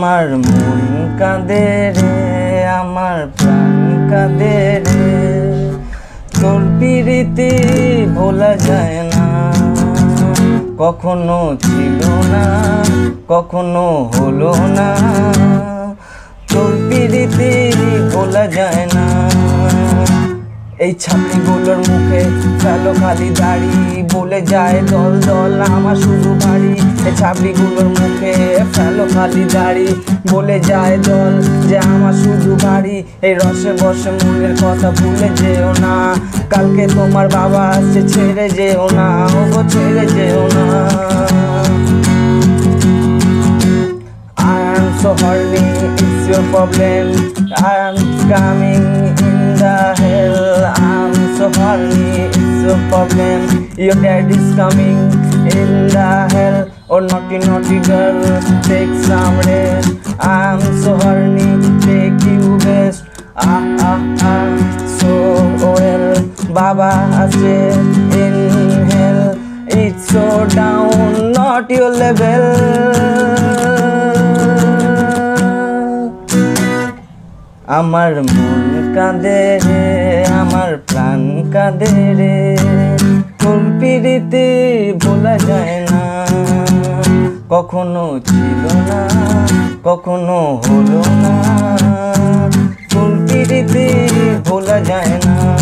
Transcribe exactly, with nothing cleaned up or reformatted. আমার মন কাঁদে রে, আমার প্রাণ কাঁদে রে, তোর পিরিতি ভোলা যায় না। কখনো ছিল না, কখনো হলো না, তোর পিরিতি ভোলা যায় না। এই ছাত্রীগুলোর মুখে ফেলো খালি দাড়ি, বলে যায় দল দল আমার শুধু বাড়ি। এই ছাত্রীগুলোর মুখে ফেলো খালি দাড়ি, বলে যায় দল যে আমার শুধু বাড়ি। এই রসে বসে মনের কথা ভুলে যেও না, কালকে তোমার বাবা আসছে ছেড়ে যেও না, ওগো ছেড়ে যেও না। I am so horny, it's your problem, I am coming in the hell. It's your problem, your dad is coming in the hell. Oh naughty naughty girl, take some rest, I'm so horny, take you best. Ah ah ah, so well, Baba ashe in hell. It's so down, not your level. Amar mon kande, আমার প্রাণ কাঁদে রে, তোর পিরিতে ভোলা যায় না। কখনো ছিল না, কখনো হলো না, তোর পিরিতে ভোলা যায় না।